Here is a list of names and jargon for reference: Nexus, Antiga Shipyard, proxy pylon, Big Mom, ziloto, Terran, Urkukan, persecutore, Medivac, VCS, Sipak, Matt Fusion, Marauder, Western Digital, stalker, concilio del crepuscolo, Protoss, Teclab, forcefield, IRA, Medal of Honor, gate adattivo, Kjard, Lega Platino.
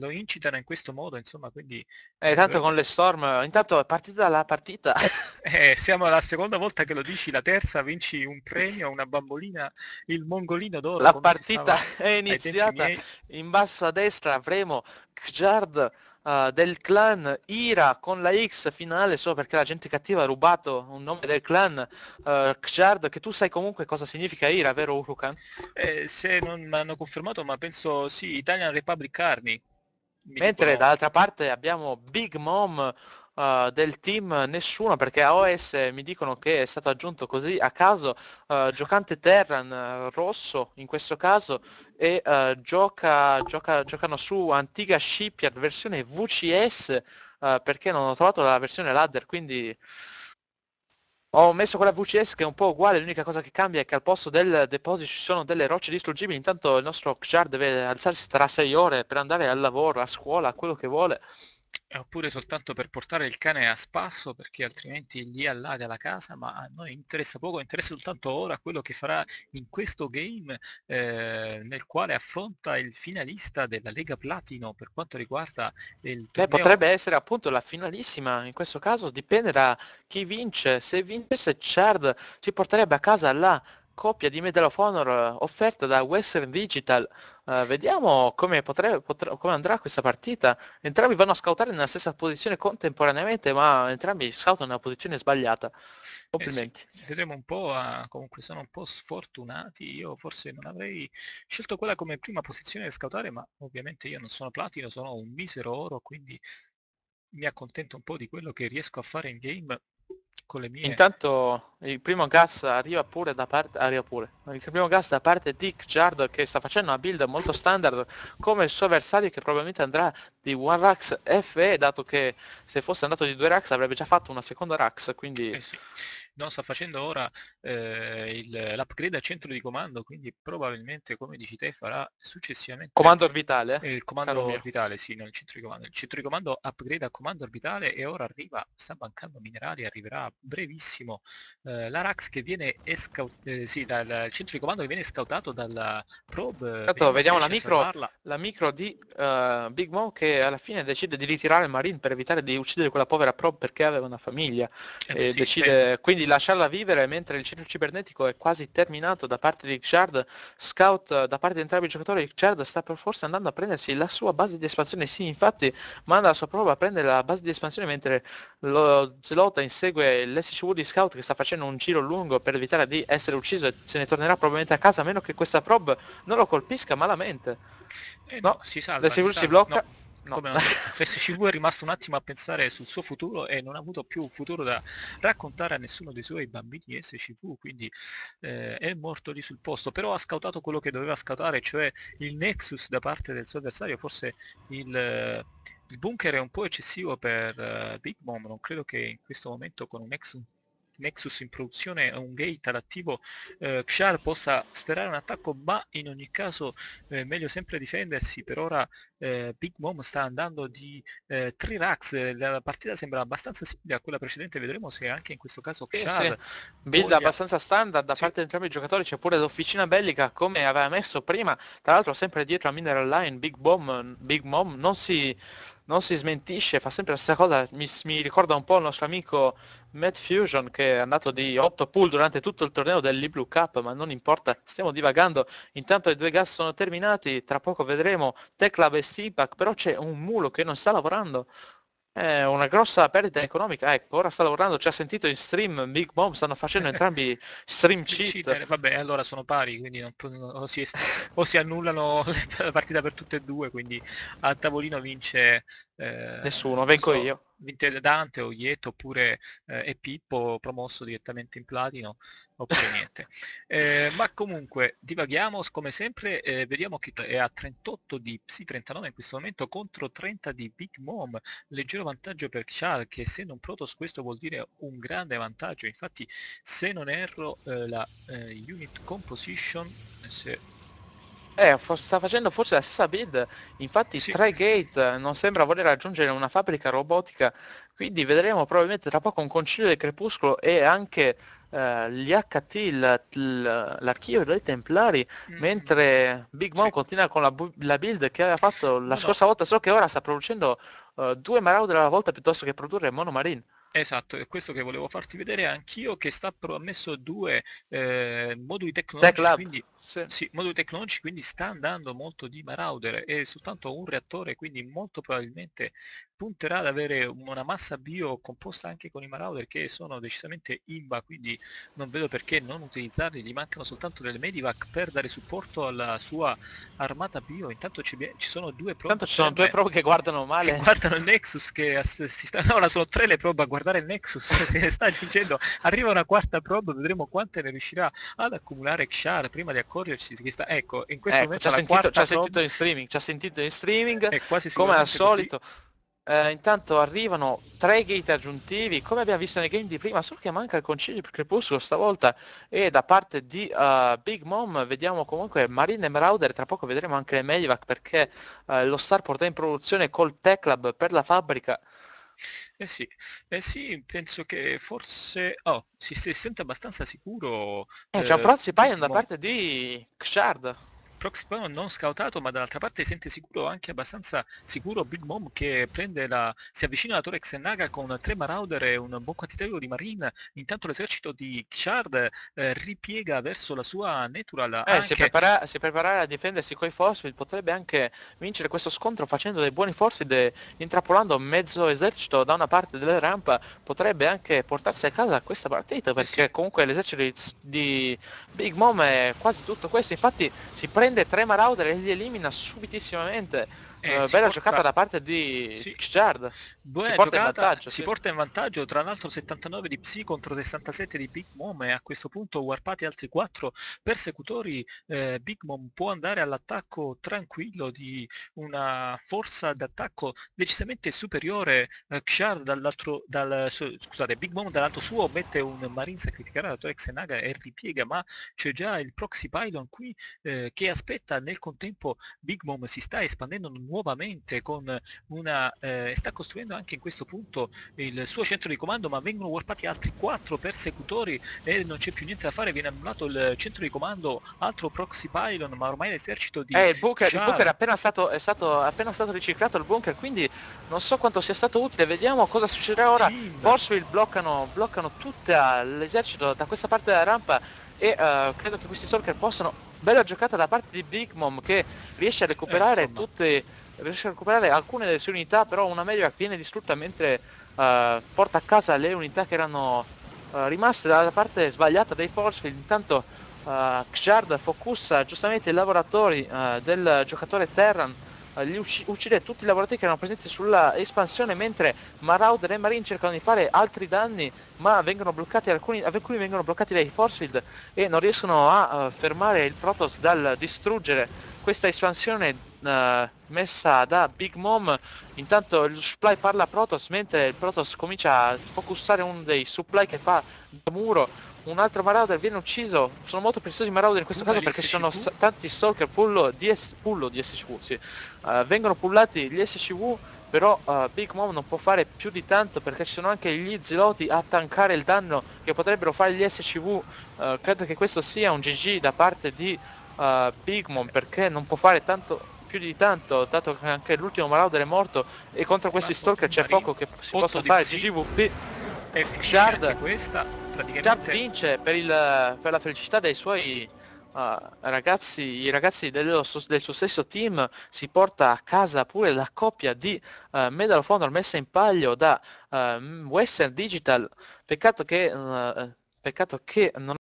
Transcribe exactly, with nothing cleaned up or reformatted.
lo incitano in questo modo, insomma, quindi... Eh, tanto con le Storm, intanto è partita la partita. Eh, siamo alla seconda volta che lo dici, la terza vinci un premio, una bambolina, il mongolino d'oro. La partita è iniziata, in basso a destra premo Kjard uh, del clan Ira con la X finale, solo perché la gente cattiva ha rubato un nome del clan uh, Kjard, che tu sai comunque cosa significa Ira, vero Urkukan? Eh, se non mi hanno confermato, ma penso sì, Italian Republic Army. Mentre dall'altra parte abbiamo Big Mom uh, del team Nessuno, perché a O S mi dicono che è stato aggiunto così a caso uh, giocante Terran uh, rosso in questo caso, e uh, gioca, gioca, giocano su Antiga Shipyard versione V C S uh, perché non ho trovato la versione ladder, quindi ho messo quella V C S che è un po' uguale, l'unica cosa che cambia è che al posto del deposito ci sono delle rocce distruggibili. Intanto il nostro Kjard deve alzarsi tra sei ore per andare al lavoro, a scuola, a quello che vuole. Oppure soltanto per portare il cane a spasso, perché altrimenti gli allaga la casa, ma a noi interessa poco, interessa soltanto ora quello che farà in questo game eh, nel quale affronta il finalista della Lega Platino per quanto riguarda il torneo. Beh, potrebbe essere appunto la finalissima, in questo caso dipende da chi vince. Se vincesse Kjard si porterebbe a casa la coppia di Medal of Honor offerta da Western Digital. Uh, vediamo come, potrebbe, potrebbe, come andrà questa partita. Entrambi vanno a scoutare nella stessa posizione contemporaneamente, ma entrambi scoutano nella posizione sbagliata. Complimenti. Eh sì, vedremo un po', a, comunque sono un po' sfortunati. Io forse non avrei scelto quella come prima posizione da scoutare, ma ovviamente io non sono platino, sono un misero oro, quindi mi accontento un po' di quello che riesco a fare in game. Con le mie... Intanto il primo gas arriva pure da parte arriva pure. Il primo gas da parte di Kjard, che sta facendo una build molto standard come il suo avversario, che probabilmente andrà di one Rax F E, dato che se fosse andato di due Rax avrebbe già fatto una seconda Rax, quindi... Eh sì. No, sta facendo ora eh, l'upgrade al centro di comando, quindi probabilmente, come dici te, farà successivamente... Comando orbitale? Eh, il comando orbitale, sì, non il centro di comando. Il centro di comando upgrade a comando orbitale, e ora arriva, sta mancando minerali, arriverà brevissimo eh, la Rax che viene escaut... Eh, sì, dal centro di comando che viene scautato dalla probe. Tanto vediamo la micro, la micro di uh, Big Mom, che alla fine decide di ritirare il Marine per evitare di uccidere quella povera probe perché aveva una famiglia. Eh, e sì, decide eh. quindi lasciarla vivere, mentre il ciclo cibernetico è quasi terminato da parte di Kjard. Scout da parte di entrambi i giocatori. Kjard sta per forse andando a prendersi la sua base di espansione. Sì, infatti manda la sua prova a prendere la base di espansione, mentre lo Zelota insegue l'S C V di Scout, che sta facendo un giro lungo per evitare di essere ucciso, e se ne tornerà probabilmente a casa, a meno che questa probe non lo colpisca malamente. Eh no, no, si salva, l'S C V si blocca. No. No. Come l'S C V è rimasto un attimo a pensare sul suo futuro e non ha avuto più un futuro da raccontare a nessuno dei suoi bambini S C V, quindi eh, è morto lì sul posto. Però ha scautato quello che doveva scautare, cioè il Nexus da parte del suo avversario. Forse il... il bunker è un po' eccessivo per uh, Big Mom, non credo che in questo momento con un Nexus, Nexus in produzione, un gate adattivo, eh, Kjard possa sferrare un attacco, ma in ogni caso eh, meglio sempre difendersi. Per ora eh, Big Mom sta andando di eh, tre Rax, la partita sembra abbastanza simile a quella precedente, vedremo se anche in questo caso Kjard... Sì, sì. Build voglia... abbastanza standard da sì. parte di entrambi i giocatori, c'è pure l'officina bellica come aveva messo prima, tra l'altro sempre dietro a Mineral Line. Big Mom, Big Mom non si... non si smentisce, fa sempre la stessa cosa, mi, mi ricorda un po' il nostro amico Matt Fusion, che è andato di otto pool durante tutto il torneo dell'E-Blue Cup, ma non importa, stiamo divagando. Intanto i due gas sono terminati, tra poco vedremo Teclab e Sipak, però c'è un mulo che non sta lavorando, è una grossa perdita economica, ecco, ora sta lavorando, ci ha sentito in stream, Big Mom, stanno facendo entrambi stream cheat. Vabbè, allora sono pari, quindi non, o, si, o si annullano la partita per tutte e due, quindi a tavolino vince... Eh, Nessuno, vengo so, io. Vinte Dante o Ietto, oppure eh, e Pippo promosso direttamente in platino, oppure niente. Eh, ma comunque divaghiamo come sempre, eh, vediamo che è a trentotto di Psi trentanove in questo momento contro trenta di Big Mom. Leggero vantaggio per Kjard, che essendo un Protoss questo vuol dire un grande vantaggio. Infatti se non erro eh, la eh, unit composition, se... Eh, sta facendo forse la stessa build, infatti sì. tre gate non sembra voler raggiungere una fabbrica robotica, quindi vedremo probabilmente tra poco un concilio del crepuscolo e anche eh, gli H T, l'archivio dei templari, mm. mentre Big Mom sì. continua con la, la build che aveva fatto la no, scorsa no. volta, solo che ora sta producendo uh, due Marauder alla volta piuttosto che produrre monomarine. Esatto, è questo che volevo farti vedere anch'io, che sta pro ha messo due eh, moduli tecnologici, quindi, sì. Sì, moduli tecnologici, quindi sta andando molto di Marauder e soltanto un reattore, quindi molto probabilmente punterà ad avere una massa bio composta anche con i Marauder che sono decisamente I M B A, quindi non vedo perché non utilizzarli, gli mancano soltanto delle Medivac per dare supporto alla sua armata bio. Intanto ci, ci sono due probe, Intanto ci sono due probe che guardano male, che guardano il Nexus, che si sta, no, ora sono tre le probe a guardare guardare il Nexus, se ne sta aggiungendo, arriva una quarta probe, vedremo quante ne riuscirà ad accumulare Kjard prima di accorgersi che sta, ecco, in questo ecco, momento ci ha sentito, prob... sentito in streaming, ci ha sentito in streaming, quasi come al solito. Eh, intanto arrivano tre gate aggiuntivi, come abbiamo visto nei game di prima, solo che manca il concilio del crepuscolo stavolta, e da parte di uh, Big Mom vediamo comunque Marine e Marauder, tra poco vedremo anche le Medivac, perché uh, lo Starport è in produzione col Teclab per la fabbrica. Eh sì, eh sì, penso che forse... Oh, si, si sente abbastanza sicuro... Eh, c'è un proxy pylon da parte di Kjard. Proxy pylon non scautato, ma dall'altra parte sente sicuro, anche abbastanza sicuro Big Mom, che prende la... si avvicina alla torre Xennaga con tre Marauder e un buon quantitativo di Marine. Intanto l'esercito di Kjard eh, ripiega verso la sua Natural. Eh, anche... si, prepara, si preparare a difendersi coi forcefield, potrebbe anche vincere questo scontro facendo dei buoni forcefield e intrappolando mezzo esercito da una parte della rampa, potrebbe anche portarsi a casa questa partita, perché sì. comunque l'esercito di Big Mom è quasi tutto questo, infatti si prende tre Marauder e li elimina subitissimamente. Eh, uh, bella porta... giocata da parte di sì. Kjard, Buona si, porta giocata, in vantaggio, si sì. porta in vantaggio, tra l'altro settantanove di Psi contro sessantasette di Big Mom, e a questo punto warpati altri quattro persecutori. eh, Big Mom può andare all'attacco tranquillo di una forza d'attacco decisamente superiore. eh, Kjard dall'altro, dal, scusate, Big Mom dall'alto suo mette un Marine sacrificare alla torre Xennaga e ripiega, ma c'è già il proxy pylon qui eh, che aspetta. Nel contempo Big Mom si sta espandendo nuovamente con una eh, sta costruendo anche in questo punto il suo centro di comando, ma vengono warpati altri quattro persecutori e non c'è più niente da fare, viene annullato il centro di comando, altro proxy pylon, ma ormai l'esercito di eh, il bunker, il bunker è appena stato è stato appena stato riciclato il bunker, quindi non so quanto sia stato utile. Vediamo cosa succederà ora. Forcefield bloccano bloccano tutto l'esercito da questa parte della rampa e uh, credo che questi stalker possano... Bella giocata da parte di Big Mom, che riesce a recuperare eh, tutte riesce a recuperare alcune delle sue unità, però una media viene distrutta mentre uh, porta a casa le unità che erano uh, rimaste dalla parte sbagliata dei forcefield. Intanto uh, Kjard focussa giustamente i lavoratori uh, del giocatore Terran, uh, li ucc uccide tutti i lavoratori che erano presenti sulla espansione, mentre Marauder e Marine cercano di fare altri danni, ma vengono bloccati, alcuni, alcuni vengono bloccati dai forcefield e non riescono a uh, fermare il Protoss dal distruggere questa espansione uh, messa da Big Mom. Intanto il supply parla a Protoss, mentre il Protoss comincia a focussare uno dei supply che fa da muro. Un altro Marauder viene ucciso, sono molto preziosi i Marauder in questo caso perché ci sono tanti stalker pullo di, pullo di S C V, sì. uh, vengono pullati gli S C V, però uh, Big Mom non può fare più di tanto perché ci sono anche gli ziloti a tankare il danno che potrebbero fare gli S C V. Uh, credo che questo sia un G G da parte di uh, Big Mom, perché non può fare tanto più di tanto, dato che anche l'ultimo Marauder è morto e contro questi stalker c'è poco che si possa fare. G G W P e Kjard questa Praticamente... vince per, il, per la felicità dei suoi uh, ragazzi, i ragazzi dello, del suo stesso team. Si porta a casa pure la coppia di uh, Medal of Honor messa in palio da uh, Western Digital. Peccato che, uh, peccato che non